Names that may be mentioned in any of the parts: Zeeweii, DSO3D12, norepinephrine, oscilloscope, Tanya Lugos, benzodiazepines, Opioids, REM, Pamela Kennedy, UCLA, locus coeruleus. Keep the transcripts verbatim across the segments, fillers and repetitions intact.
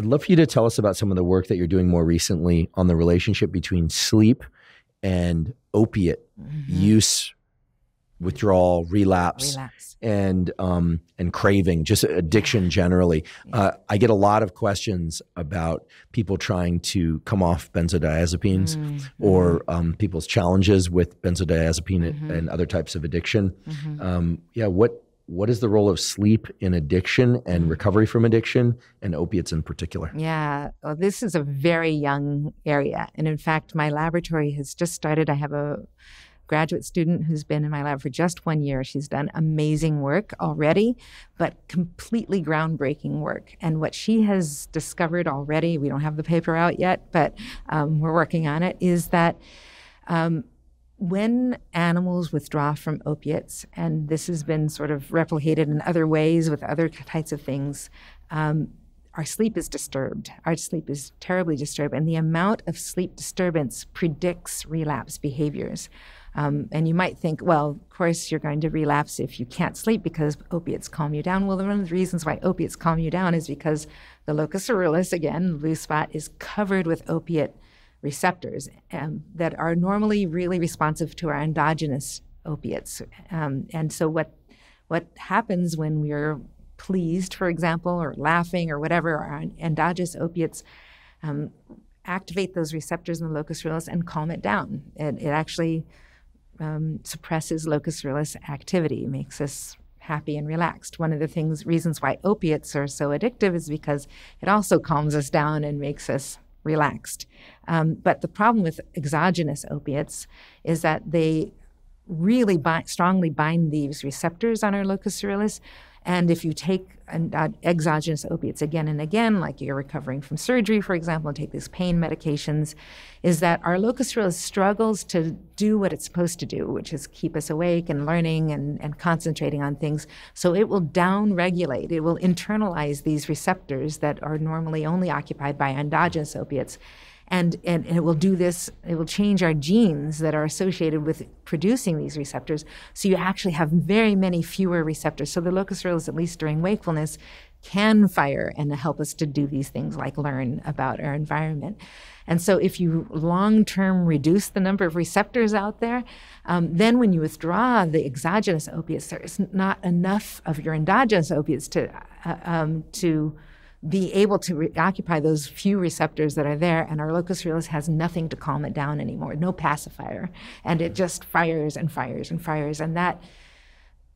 I'd love for you to tell us about some of the work that you're doing more recently on the relationship between sleep and opiate mm-hmm. use, withdrawal, relapse, relapse. and um, and craving, just addiction generally. Yeah. Uh, I get a lot of questions about people trying to come off benzodiazepines mm-hmm. or um, people's challenges with benzodiazepine mm-hmm. and other types of addiction. Mm-hmm. Um, yeah, what? What is the role of sleep in addiction and recovery from addiction, and opiates in particular? Yeah, well, this is a very young area. And in fact, my laboratory has just started. I have a graduate student who's been in my lab for just one year. She's done amazing work already, but completely groundbreaking work. And what she has discovered already, we don't have the paper out yet, but um, we're working on it, is that um, when animals withdraw from opiates, and this has been sort of replicated in other ways with other types of things, um, our sleep is disturbed. Our sleep is terribly disturbed, and the amount of sleep disturbance predicts relapse behaviors. Um, and you might think, well, of course, you're going to relapse if you can't sleep because opiates calm you down. Well, one of the reasons why opiates calm you down is because the locus coeruleus, again, the blue spot, is covered with opiate receptors um, that are normally really responsive to our endogenous opiates. Um, and so what what happens when we're pleased, for example, or laughing or whatever, our endogenous opiates um, activate those receptors in the locus coeruleus and calm it down. It, it actually um, suppresses locus coeruleus activity, makes us happy and relaxed. One of the things, reasons why opiates are so addictive is because it also calms us down and makes us relaxed. Um, but the problem with exogenous opiates is that they really bi- strongly bind these receptors on our locus coeruleus. And if you take an, uh, exogenous opiates again and again, like you're recovering from surgery, for example, and take these pain medications, is that our locus coeruleus struggles to do what it's supposed to do, which is keep us awake and learning and, and concentrating on things. So it will down-regulate. It will internalize these receptors that are normally only occupied by endogenous opiates. And, and it will do this, it will change our genes that are associated with producing these receptors. So you actually have very many fewer receptors. So the locus coeruleus, at least during wakefulness, can fire and help us to do these things like learn about our environment. And so if you long-term reduce the number of receptors out there, um, then when you withdraw the exogenous opiates, there is not enough of your endogenous opiates to, uh, um, to be able to re- occupy those few receptors that are there, and our locus coeruleus has nothing to calm it down anymore, no pacifier. And it just fires and fires and fires. And that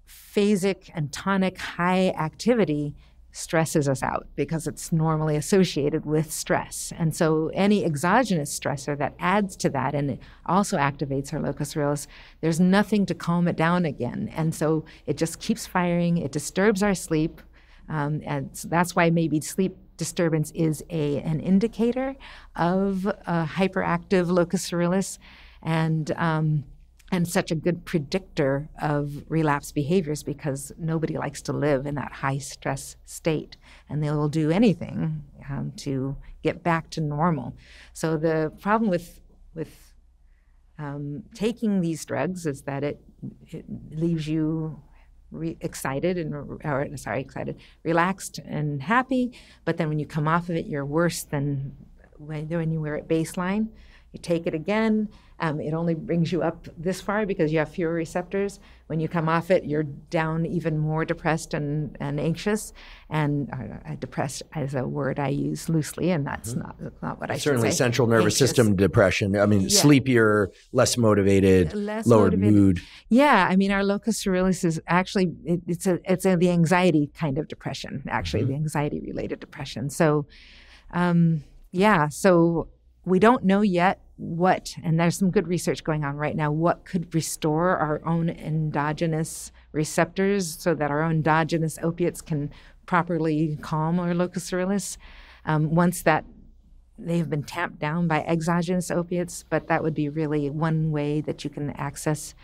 phasic and tonic high activity stresses us out because it's normally associated with stress. And so any exogenous stressor that adds to that and it also activates our locus coeruleus, there's nothing to calm it down again. And so it just keeps firing, it disturbs our sleep, Um, and so that's why maybe sleep disturbance is a an indicator of a hyperactive locus coeruleus, and um, and such a good predictor of relapse behaviors, because nobody likes to live in that high stress state, and they will do anything um, to get back to normal. So the problem with with um, taking these drugs is that it it leaves you Re- excited and or, sorry, excited, relaxed and happy, but then when you come off of it, you're worse than when, when you were at baseline. You take it again. Um, it only brings you up this far because you have fewer receptors. When you come off it, you're down even more depressed and, and anxious. And uh, depressed is a word I use loosely, and that's mm-hmm. not that's not what I certainly should say. Central nervous anxious. System depression. I mean, yeah. Sleepier, less motivated, less lower motivated. Mood. Yeah, I mean, our locus coeruleus is actually it, it's a it's a, the anxiety kind of depression. Actually, mm-hmm. the anxiety related depression. So, um, yeah, so. We don't know yet what, and there's some good research going on right now, what could restore our own endogenous receptors so that our own endogenous opiates can properly calm our locus coeruleus. Um, once that, they've been tamped down by exogenous opiates, but that would be really one way that you can access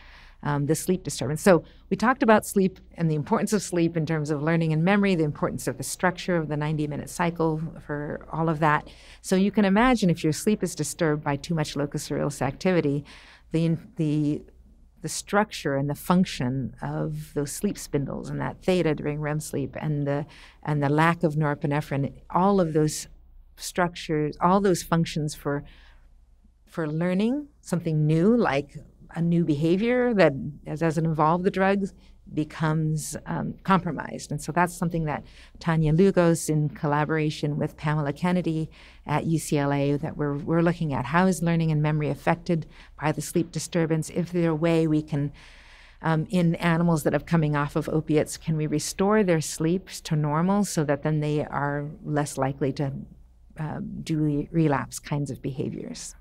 Um, the sleep disturbance. So we talked about sleep and the importance of sleep in terms of learning and memory, the importance of the structure of the ninety-minute cycle for all of that. So you can imagine if your sleep is disturbed by too much locus coeruleus activity, the the the structure and the function of those sleep spindles and that theta during REM sleep and the and the lack of norepinephrine, all of those structures, all those functions for for learning something new, like a new behavior that doesn't involve the drugs, becomes um, compromised. And so that's something that Tanya Lugos, in collaboration with Pamela Kennedy at U C L A, that we're, we're looking at. How is learning and memory affected by the sleep disturbance? If there's a way we can, um, in animals that are coming off of opiates, can we restore their sleeps to normal so that then they are less likely to uh, do relapse kinds of behaviors?